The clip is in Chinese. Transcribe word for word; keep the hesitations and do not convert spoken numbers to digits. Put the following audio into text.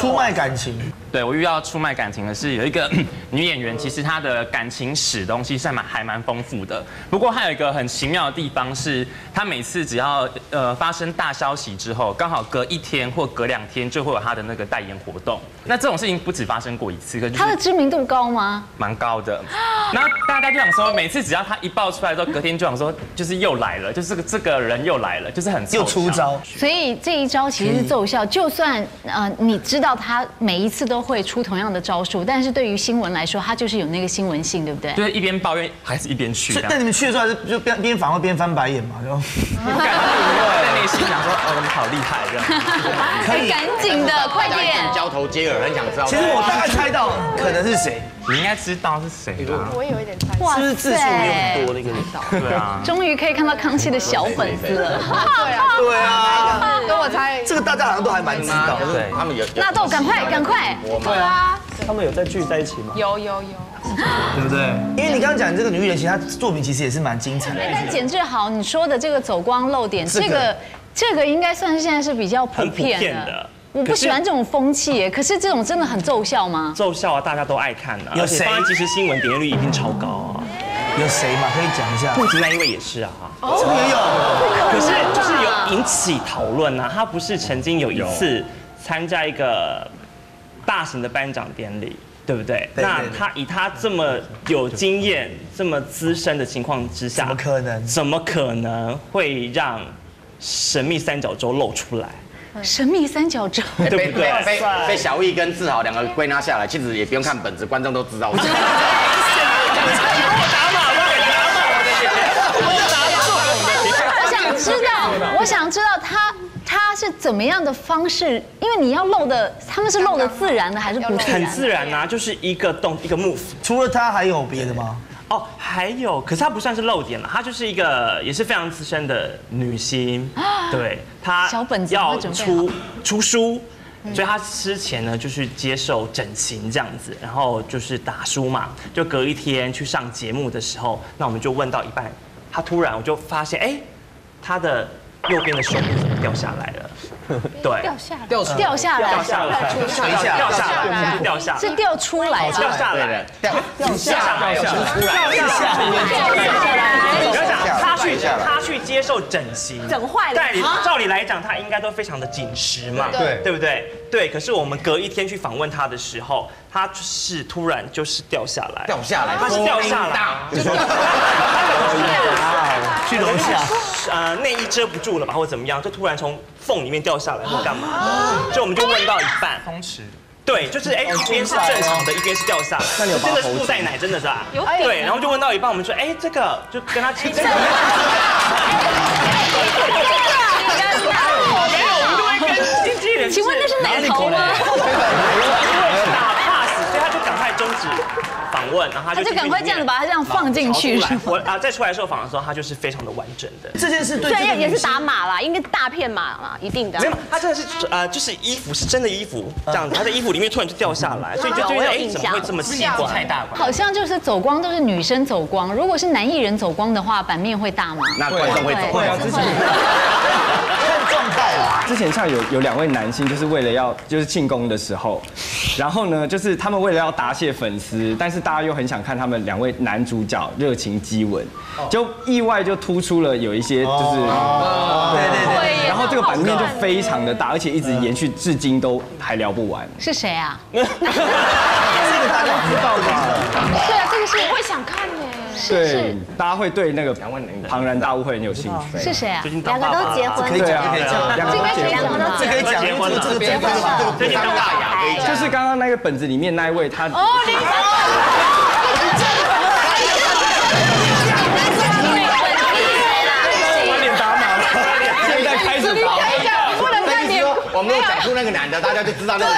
出卖感情。对，我遇到出卖感情的是有一个女演员，其实她的感情史东西是蛮还蛮丰富的。不过还有一个很奇妙的地方是，她每次只要呃发生大消息之后，刚好隔一天或隔两天就会有她的那个代言活动。那这种事情不止发生过一次，她的知名度高吗？蛮高的。然后大家就想说，每次只要她一爆出来之后，隔天就想说，就是又来了，就是这个这个人又来了，就是很又出招。所以这一招其实是奏效，就算呃你知道她每一次都。 会出同样的招数，但是对于新闻来说，它就是有那个新闻性，对不对？就是一边抱怨还是一边去。但你们去的时候还是就边边反问边翻白眼嘛，就。不敢，在内心想说，哦，你好厉害这样。可以，赶紧的，快点。交头接耳，很想知道。其实我大概猜到可能是谁，你应该知道是谁吧？我也有一点猜。哇，是不是字数没有多那个？对啊。终于可以看到康熙的小粉丝了。对啊，对啊。跟我猜，这个大家好像都还蛮知道，对，他们有。纳豆，赶快，赶快。 对啊，他们有在聚在一起吗？有有有，对不对？因为你刚刚讲这个女艺人，其实她作品其实也是蛮精彩的。但简志豪，你说的这个走光露点，这个这个应该算是现在是比较普遍的。我不喜欢这种风气耶，可是这种真的很奏效吗？奏效啊，大家都爱看啊。有谁？其实新闻点阅率一定超高啊。有谁嘛？可以讲一下。顾吉兰因为也是啊，这个也有，可是就是有引起讨论啊。他不是曾经有一次参加一个。 大型的颁奖典礼，对不对？那他以他这么有经验、这么资深的情况之下，怎么可能？怎么可能会让神秘三角洲露出来？神秘三角洲，对不对？被被小易跟志豪两个归纳下来，其实也不用看本子，观众都知道。我打码，我打码，我想知道，我想知道他。 他是怎么样的方式？因为你要露的，他们是露的自然的还是不自然？很自然啊，就是一个动一个 move。除了他还有别的吗？哦，还有，可是他不算是露点了，他就是一个也是非常资深的女星。对，她要出出书，所以她之前呢就去接受整形这样子，然后就是打书嘛，就隔一天去上节目的时候，那我们就问到一半，她突然我就发现，哎，她的。 右边的胸部怎么掉下来了？对，掉下来，掉掉下来，掉下来，掉下来，掉下来，掉下来，是掉出来，掉下来，掉掉下来，掉出来，掉下来，掉下来。他去他去接受整形，整坏了。但照理来讲，他应该都非常的紧实嘛，对对不对？对。可是我们隔一天去访问他的时候，他是突然就是掉下来，掉下来，他是掉下来，就掉下来。 去楼下，呃，内衣遮不住了吧，或者怎么样，就突然从缝里面掉下来，或干嘛？就我们就问到一半，风池，对，就是哎，一边是正常的，一边是掉下来，真的是布袋奶，真的是啊，对，然后就问到一半，我们说，哎，这个就跟他提，这个，我们就会跟经纪人，请问那是奶头吗？因为打 pass， 所以他就赶快终止。 访问，然后他就赶快这样子把它这样放进去。我啊，再出来受访的时候，他就是非常的完整的。这件事对，对，也是打码啦，应该大片码啦，一定的。没有，他真的是呃，就是衣服是真的衣服这样子，他的衣服里面突然就掉下来，所以就觉得哎，怎么会这么奇怪？太大。好像就是走光都是女生走光，如果是男艺人走光的话，版面会大吗？那观众会走光。看状态啦。之前像有有两位男星，就是为了要就是庆功的时候，然后呢，就是他们为了要答谢粉丝，但是。 大家又很想看他们两位男主角热情激吻，就意外就突出了有一些就是，对对对，然后这个版面就非常的大，而且一直延续至今都还聊不完。是谁啊？这个大家知道吗？对啊，这个是我会想看耶。对，大家会对那个庞然大物会很有兴趣。是谁啊？两个都结婚，对啊，两个都结婚，这可以讲，因为这个结婚了，这个当大牙，就是刚刚那个本子里面那一位他。 我没有讲出那个男的，大家就知道那个。